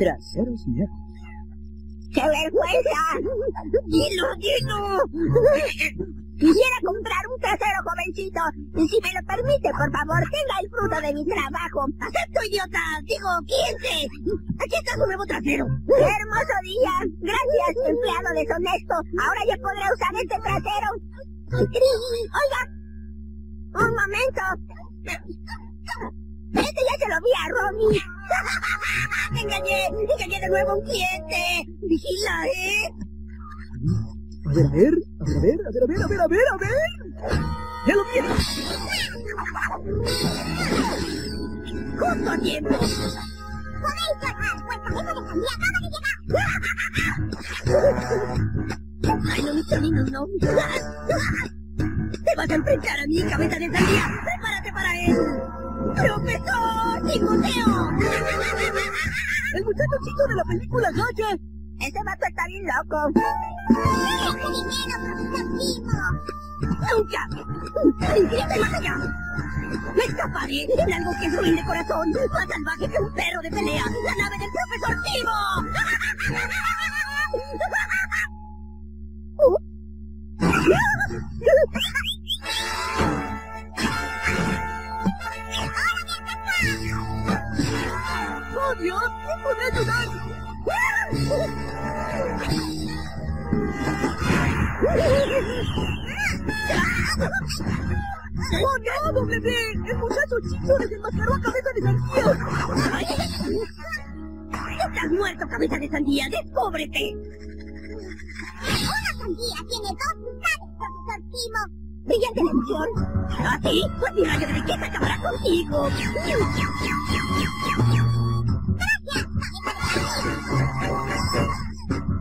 traseros negros. ¡Qué vergüenza! ¡Dilo, dilo! Quisiera comprar un trasero, jovencito. Si me lo permite, por favor, tenga el fruto de mi trabajo. ¡Acepto, idiota! Digo, ¡15! Aquí está su nuevo trasero. ¡Hermoso día! Gracias, empleado deshonesto. Ahora yo podré usar este trasero. Oiga, un momento. Este ya se lo vi a Romy. ¡Me engañé! ¡Engañé de nuevo a un cliente! ¡Vigila, eh! A ver, a ver, a ver, a ver, a ver, a ver, a ver. ¡Ya lo tiene! ¡Justo a tiempo! ¡Podéis llamar! ¡Vuestra cabeza de sandía acaba de llegar! ¡Ay, no, mi cholino, no! ¡Te vas a enfrentar a mi cabeza de sandía! ¡Prepárate para él! ¡Profesor Timoteo! ¡El muchacho chico de la película Gacha! ¡Ese vato está bien loco! ¡Déjate dinero, profesor Timo! ¡Nunca! ¡Incríate más allá! ¡Me escaparé! ¡El algo que es ruin de corazón! ¡Más salvaje que un perro de pelea! ¡La nave del profesor Timo! ¡Oh, Dios! ¡Me podré ayudar! ¡Oh, no, bebé! ¡El muchacho chico les enmascaró a cabeza de sandía! ¡Estás muerto, cabeza de sandía! ¡Descóbrete! Una sandía tiene dos mitades, profesor Timo. ¡Brillante emoción! ¿Ah, sí? Pues mi rayo de riqueza acabará contigo.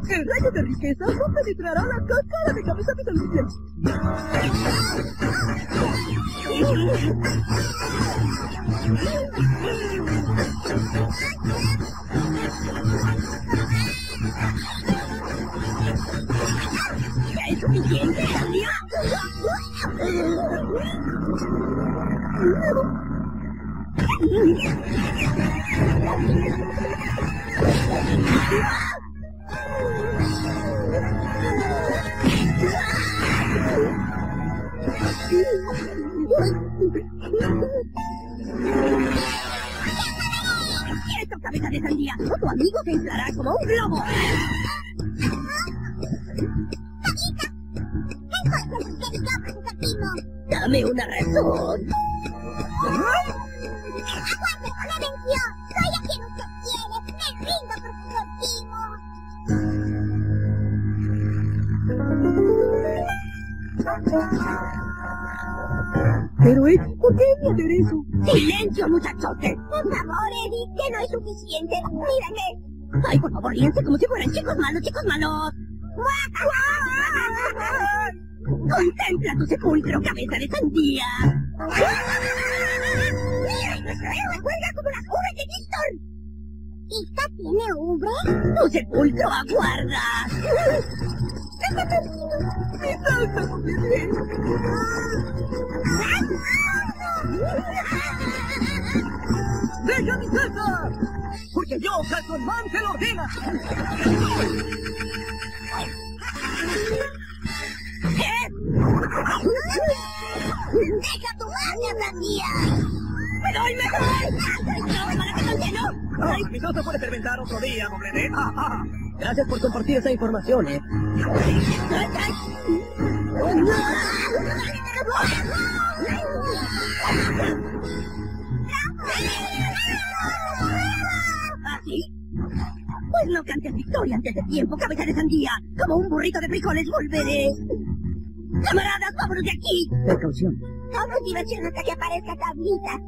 El rayo de riqueza no penetrará la cáscara de cabeza de sandía. ¿Es suficiente, sandía? Esto, cabeza de sandía, o tu amigo se inflará como un globo. Dame una razón. ¡Aguante, no me venció! ¡Soy a quien usted quiere! ¡Me rindo, profesor Timo! Pero Ed, ¿por qué voy a hacer eso? ¡Silencio, muchachote! Por favor, Eddie, que no es suficiente. ¡Mírame! ¡Ay, por favor, ríense como si fueran chicos malos, chicos malos! ¡Contempla tu sepulcro, cabeza de sandía! ¡Mira, y nuestra héroe cuelga como las ubres de Víctor! ¿Esta tiene ubres? ¡Tu sepulcro aguarda! ¡Está perdido! ¡Está perdido! ¡Venga, mi salsa! Porque yo, Calzonman, se lo ordena. ¡Deja tu magia, sandía! ¡Me doy, me doy! ¡No, hermana, que estoy lleno! ¡Ay, mi sosa puede fermentar otro día, doble D! Gracias por compartir esa información, ¿eh? ¿Así? Pues no cantes victoria antes de tiempo, cabeza de sandía. Como un burrito de frijoles volveré. ¡Camaradas, vámonos de aquí! Precaución. Todo es diversión hasta que aparezca Tablita.